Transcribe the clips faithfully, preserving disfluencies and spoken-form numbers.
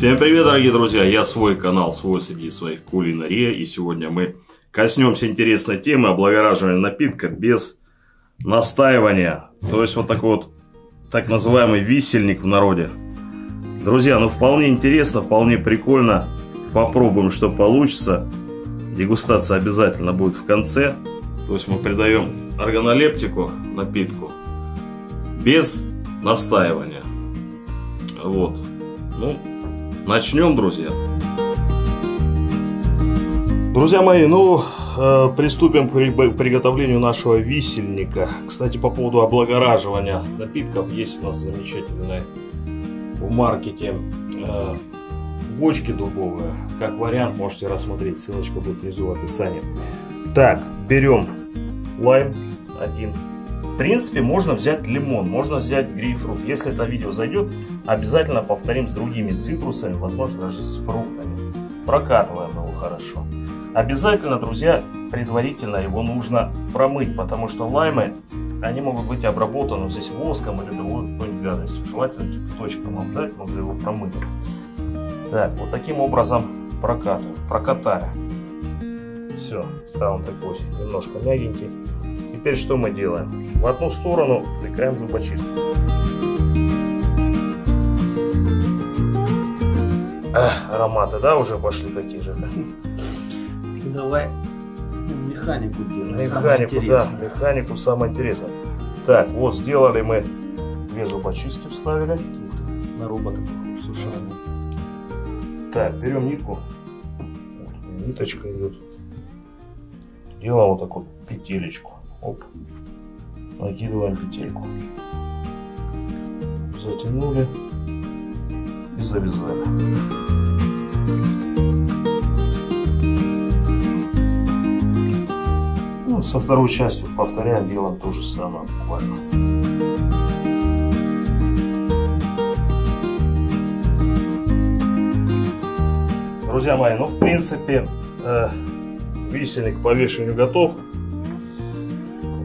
Всем привет, дорогие друзья! Я свой канал «Свой Среди Своих кулинария», и сегодня мы коснемся интересной темы облагораживания напитка без настаивания. То есть вот такой вот так называемый висельник в народе. Друзья, ну вполне интересно, вполне прикольно. Попробуем, что получится. Дегустация обязательно будет в конце. То есть мы придаем органолептику напитку без настаивания. Вот. Ну, начнем, друзья. Друзья мои, ну, э, приступим к приготовлению нашего висельника. Кстати, по поводу облагораживания напитков. Есть у нас замечательные в маркете э, бочки дубовые. Как вариант, можете рассмотреть. Ссылочка будет внизу в описании. Так, берем лайм один. В принципе, можно взять лимон, можно взять грейпфрут. Если это видео зайдет, обязательно повторим с другими цитрусами, возможно, даже с фруктами. Прокатываем его хорошо. Обязательно, друзья, предварительно его нужно промыть, потому что лаймы, они могут быть обработаны здесь воском или другой какой-нибудь гадостью. Желательно кипяточком обдать, мы его промыть. Так, вот таким образом прокатываем. Прокатали. Все, стал он такой немножко мягенький. Теперь что мы делаем? В одну сторону втыкаем зубочистку. Эх, ароматы, да, уже пошли такие же? Да? Давай механику делаем. Механику, да, механику самое интересное. Так, вот сделали мы, две зубочистки вставили. На робота похож, совершенно. Так, берем нитку. Ниточка идет. Делаем вот такую петелечку. Оп, накидываем петельку, затянули и завязали. Ну, со второй частью повторяем, делаем то же самое буквально. Друзья мои, ну в принципе э, висельник к повешению готов.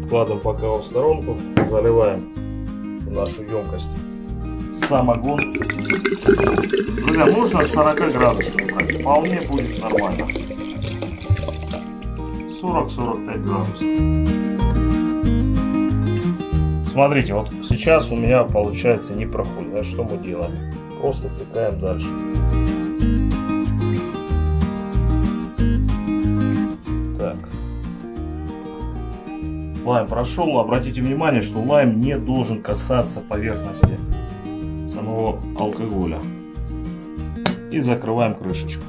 Кладем пока в сторонку, заливаем в нашу емкость самогон. Друзья, можно сорок градусов брать, вполне будет нормально. сорок — сорок пять градусов. Смотрите, вот сейчас у меня получается не проходит. Значит, что мы делаем? Просто втыкаем дальше. Лайм прошел, обратите внимание, что лайм не должен касаться поверхности самого алкоголя. И закрываем крышечку.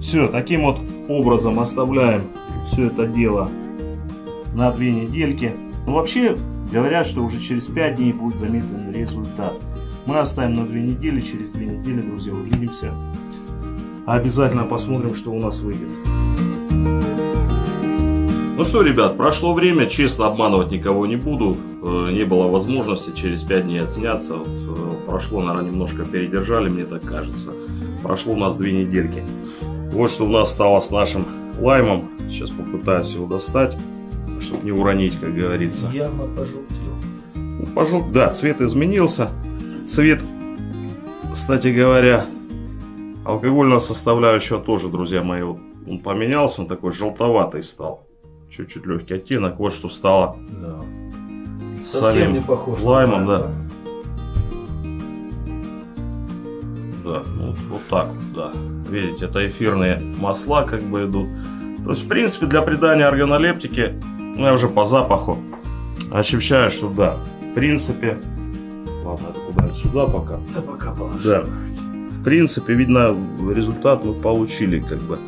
Все, таким вот образом оставляем все это дело на две недельки. Ну, вообще говорят, что уже через пять дней будет заметен результат. Мы оставим на две недели, через две недели, друзья, увидимся. Обязательно посмотрим, что у нас выйдет. Ну что, ребят, прошло время, честно, обманывать никого не буду, не было возможности через пять дней отсняться, вот, прошло, наверное, немножко передержали, мне так кажется, прошло у нас две недельки. Вот что у нас стало с нашим лаймом, сейчас попытаюсь его достать, чтобы не уронить, как говорится. Яма пожелтела. Ну, пожел... Да, цвет изменился, цвет, кстати говоря, алкогольная составляющая тоже, друзья мои, вот, он поменялся, он такой желтоватый стал. Чуть-чуть легкий оттенок. Вот что стало, да, с самим лаймом. Да. Да, ну, вот так вот, да. Видите, это эфирные масла как бы идут. То есть, в принципе, для придания органолептики, ну, я уже по запаху ощущаю, что да. В принципе, ладно, это куда-нибудь сюда пока. Да, пока положим. Да. В принципе, видно, результат мы получили как бы.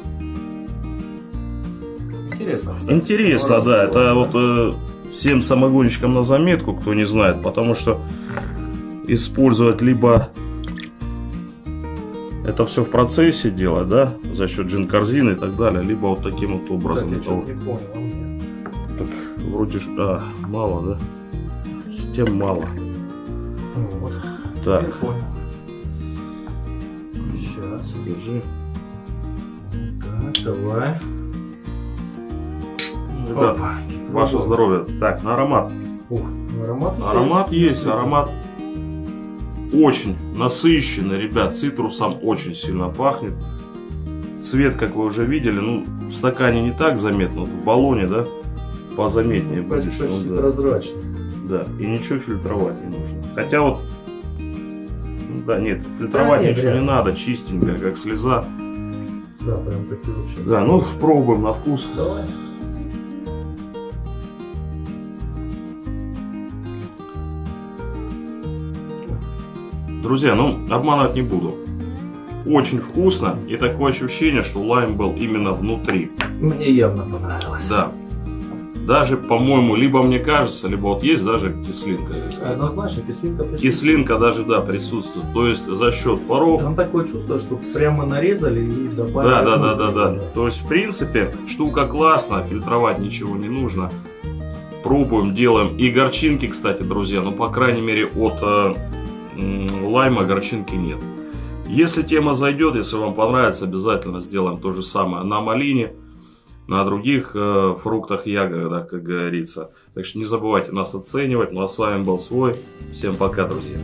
Интересно, кстати. Интересно, ну, да, это вот э, всем самогонщикам на заметку, кто не знает, потому что использовать либо это все в процессе делать, да, за счет джин-корзины и так далее, либо вот таким вот образом. Так, я не понял, так вроде ж, а, мало, да, тем мало. Вот. Так. Сейчас, держи. Так, давай. Да. Опа, ваше вот здоровье. Так, на аромат. О, аромат. Аромат есть, есть аромат очень насыщенно, ребят, цитрусом очень сильно пахнет. Цвет, как вы уже видели, ну, в стакане не так заметно, вот в баллоне, да, позаметнее будет. Почти, почти да. Прозрачный. Да, и ничего фильтровать не нужно. Хотя вот, да, нет, фильтровать да, нет, ничего реально. не надо, чистенько, как слеза. Да, прям такие вообще. Да, ну, пробуем на вкус. Давай. Друзья, ну, обманывать не буду. Очень вкусно, и такое ощущение, что лайм был именно внутри. Мне явно понравилось. Да. Даже, по-моему, либо мне кажется, либо вот есть даже кислинка. Однозначно, кислинка присутствует. Кислинка даже, да, присутствует. То есть за счет паров. Там такое чувство, что прямо нарезали и добавили. Да, да, да, да, да, да. То есть, в принципе, штука классная, фильтровать ничего не нужно. Пробуем, делаем. И горчинки, кстати, друзья, ну, по крайней мере, от э, лайма горчинки нет. Если тема зайдет, если вам понравится, обязательно сделаем то же самое на малине, на других э, фруктах, ягодах, как говорится. Так что не забывайте нас оценивать. Ну а с вами был Свой. Всем пока, друзья.